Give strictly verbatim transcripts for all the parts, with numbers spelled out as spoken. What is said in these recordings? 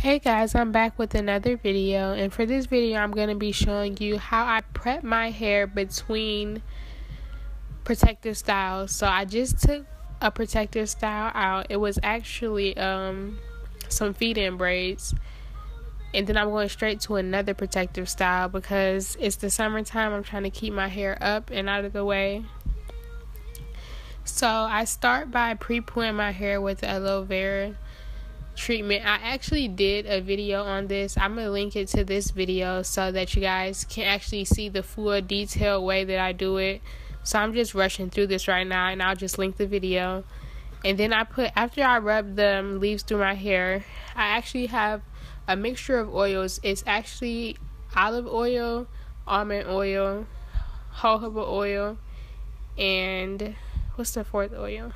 Hey guys, I'm back with another video, and for this video I'm going to be showing you how I prep my hair between protective styles. So I just took a protective style out. It was actually um some feed-in braids, and then I'm going straight to another protective style because it's the summertime. I'm trying to keep my hair up and out of the way. So I start by pre-pulling my hair with aloe vera treatment. I actually did a video on this. I'm gonna link it to this video so that you guys can actually see the full detailed way that I do it. So I'm just rushing through this right now, and I'll just link the video. And then I put, after I rub the leaves through my hair, I actually have a mixture of oils. It's actually olive oil, almond oil, jojoba oil, and what's the fourth oil?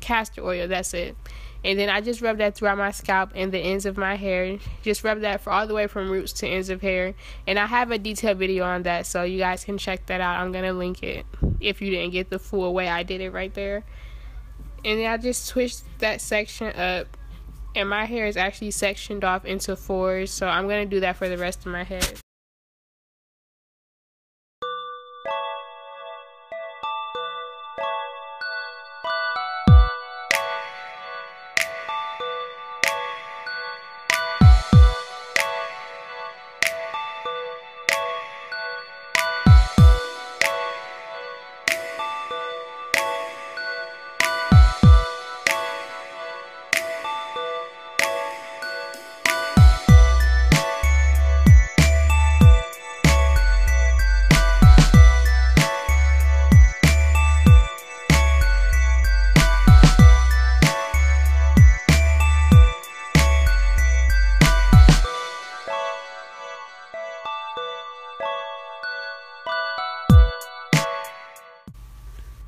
Castor oil, that's it. And then I just rub that throughout my scalp and the ends of my hair. Just rub that for all the way from roots to ends of hair, and I have a detailed video on that, so you guys can check that out. I'm gonna link it if you didn't get the full way I did it right there. And then I just twist that section up, and my hair is actually sectioned off into fours, so I'm gonna do that for the rest of my head.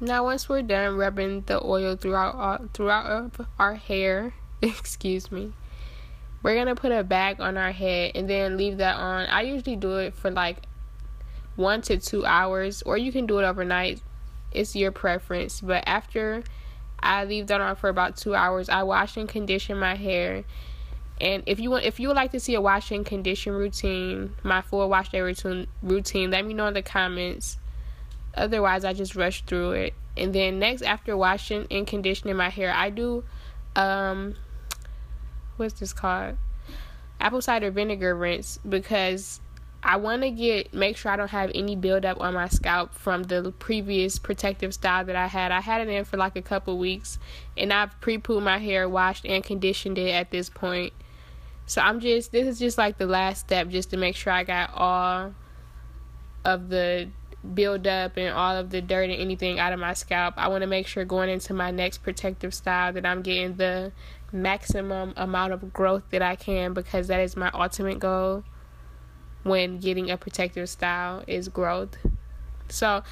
Now once we're done rubbing the oil throughout all, throughout of our hair, excuse me, we're gonna put a bag on our head and then leave that on. I usually do it for like one to two hours, or you can do it overnight. It's your preference. But after I leave that on for about two hours, I wash and condition my hair. And if you want, if you would like to see a wash and condition routine, my full wash day routine, routine, let me know in the comments. Otherwise I just rush through it. And then next, after washing and conditioning my hair, I do um what's this called apple cider vinegar rinse, because I want to get make sure I don't have any buildup on my scalp from the previous protective style that I had. I had it in for like a couple weeks, and I've pre-pooed my hair, washed and conditioned it at this point. So I'm just this is just like the last step, just to make sure I got all of the build up and all of the dirt and anything out of my scalp. I want to make sure going into my next protective style that I'm getting the maximum amount of growth that I can, because that is my ultimate goal when getting a protective style, is growth. So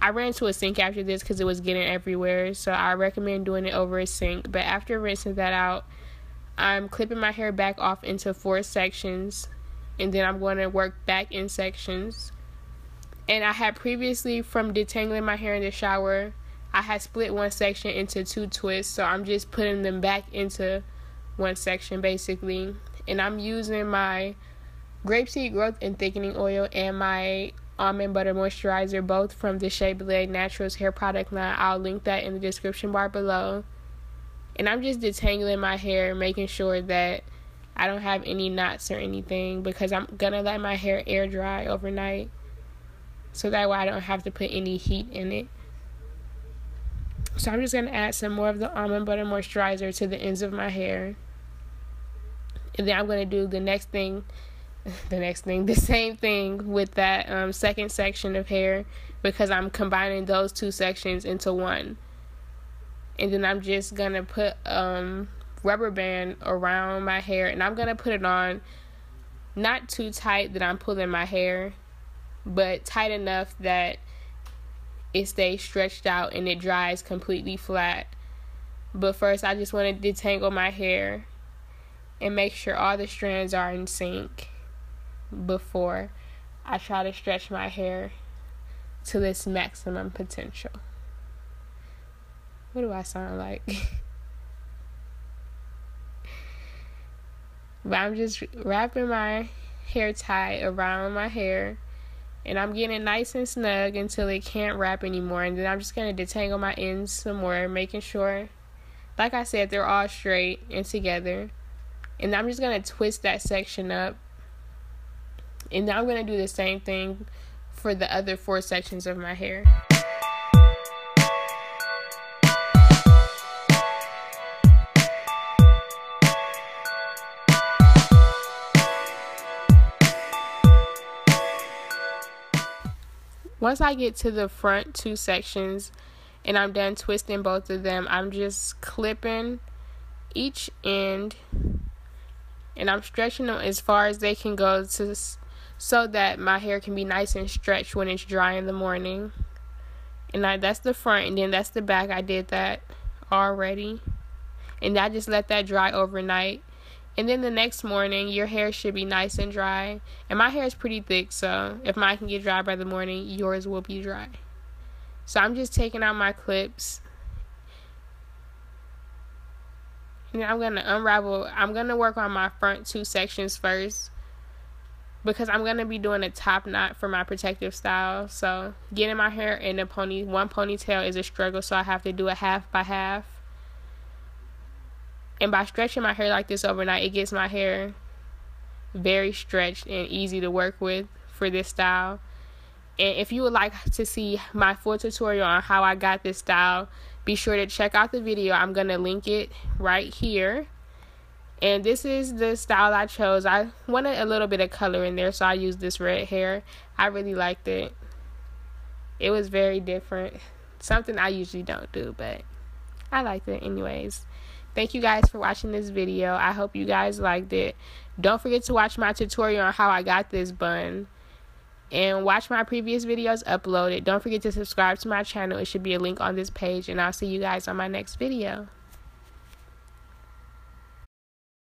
I ran to a sink after this because it was getting everywhere, so I recommend doing it over a sink. But after rinsing that out, I'm clipping my hair back off into four sections, and then I'm going to work back in sections. And I had previously, from detangling my hair in the shower, I had split one section into two twists. So I'm just putting them back into one section basically. And I'm using my grapeseed growth and thickening oil and my almond butter moisturizer, both from the Shea Blade Naturals hair product line. I'll link that in the description bar below. And I'm just detangling my hair, making sure that I don't have any knots or anything, because I'm gonna let my hair air dry overnight, so that way I don't have to put any heat in it. So I'm just going to add some more of the almond butter moisturizer to the ends of my hair. And then I'm going to do the next thing, the next thing, the same thing with that um, second section of hair, because I'm combining those two sections into one. And then I'm just going to put um, rubber band around my hair, and I'm going to put it on not too tight that I'm pulling my hair, but tight enough that it stays stretched out and it dries completely flat. But first I just want to detangle my hair and make sure all the strands are in sync before I try to stretch my hair to its maximum potential. What do I sound like? But I'm just wrapping my hair tie around my hair, and I'm getting it nice and snug until it can't wrap anymore. And then I'm just going to detangle my ends some more, making sure, like I said, they're all straight and together. And I'm just going to twist that section up. And now I'm going to do the same thing for the other four sections of my hair. Once I get to the front two sections and I'm done twisting both of them, I'm just clipping each end and I'm stretching them as far as they can go to, so that my hair can be nice and stretched when it's dry in the morning. And I, that's the front, and then that's the back. I did that already. And I just let that dry overnight. And then the next morning, your hair should be nice and dry. And my hair is pretty thick, so if mine can get dry by the morning, yours will be dry. So I'm just taking out my clips. And I'm going to unravel. I'm going to work on my front two sections first, because I'm going to be doing a top knot for my protective style. So getting my hair in a pony, one ponytail is a struggle, so I have to do a half by half. And by stretching my hair like this overnight, it gets my hair very stretched and easy to work with for this style. And if you would like to see my full tutorial on how I got this style, be sure to check out the video. I'm going to link it right here. And this is the style I chose. I wanted a little bit of color in there, so I used this red hair. I really liked it. It was very different. Something I usually don't do, but I liked it anyways. Thank you guys for watching this video. I hope you guys liked it. Don't forget to watch my tutorial on how I got this bun. And watch my previous videos uploaded. Don't forget to subscribe to my channel. It should be a link on this page. And I'll see you guys on my next video.